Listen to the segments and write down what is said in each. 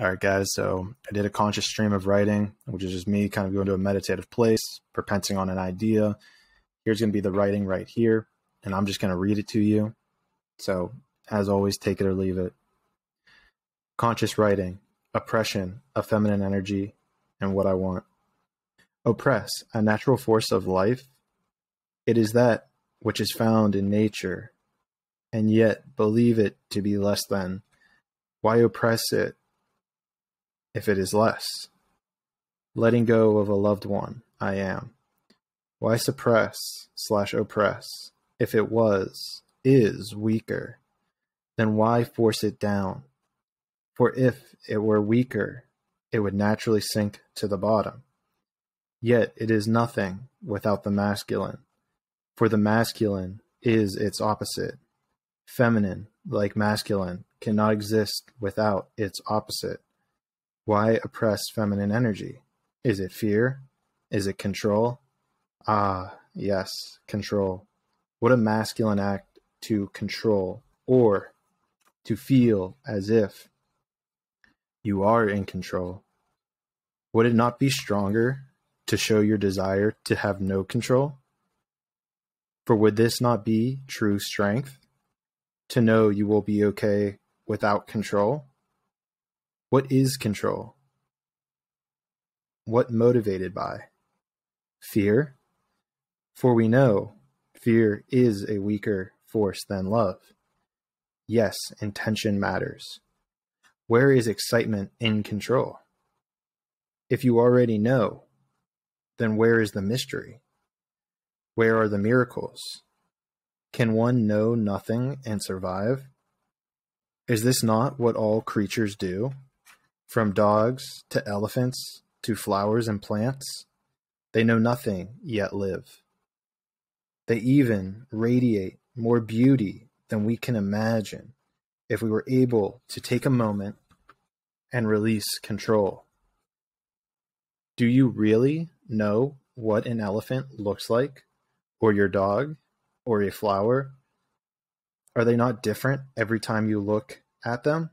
All right, guys, so I did a conscious stream of writing, which is just me kind of going to a meditative place, propensing on an idea. Here's going to be the writing right here, and I'm just going to read it to you. So as always, take it or leave it. Conscious writing, oppression, a feminine energy, and what I want. Oppress, a natural force of life. It is that which is found in nature, and yet believe it to be less than. Why oppress it? If it is less, letting go of a loved one, I am. Why suppress/oppress? If it is weaker, then why force it down? For if it were weaker, it would naturally sink to the bottom. Yet it is nothing without the masculine, for the masculine is its opposite. Feminine, like masculine, cannot exist without its opposite. Why oppress feminine energy? Is it fear? Is it control? Ah, yes, control. What a masculine act to control, or to feel as if you are in control. Would it not be stronger to show your desire to have no control? For would this not be true strength? To know you will be okay without control? What is control? What motivated by? Fear? For we know fear is a weaker force than love. Yes, intention matters. Where is excitement in control? If you already know, then where is the mystery? Where are the miracles? Can one know nothing and survive? Is this not what all creatures do? From dogs to elephants to flowers and plants, they know nothing yet live. They even radiate more beauty than we can imagine if we were able to take a moment and release control. Do you really know what an elephant looks like, or your dog, or a flower? Are they not different every time you look at them?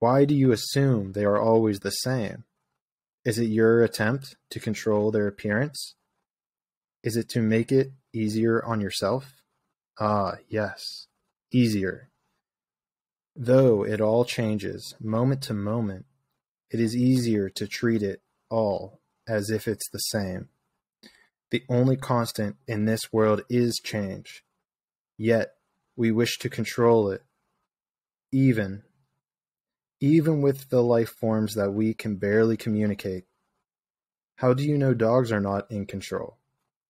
Why do you assume they are always the same? Is it your attempt to control their appearance? Is it to make it easier on yourself? Ah, yes, easier. Though it all changes moment to moment, it is easier to treat it all as if it's the same. The only constant in this world is change, yet we wish to control it, even with the life forms that we can barely communicate. How do you know dogs are not in control?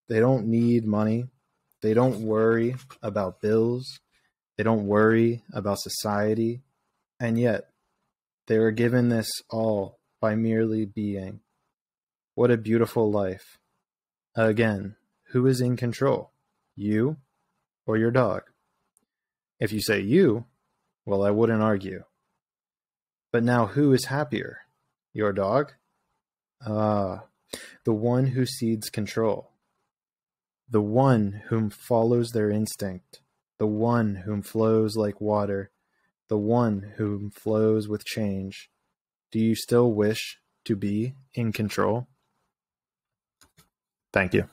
They don't need money. They don't worry about bills. They don't worry about society. And yet, they are given this all by merely being. What a beautiful life. Again, who is in control? You or your dog? If you say you, well, I wouldn't argue. But now who is happier? Your dog? Ah, the one who cedes control. The one whom follows their instinct. The one whom flows like water. The one whom flows with change. Do you still wish to be in control? Thank you.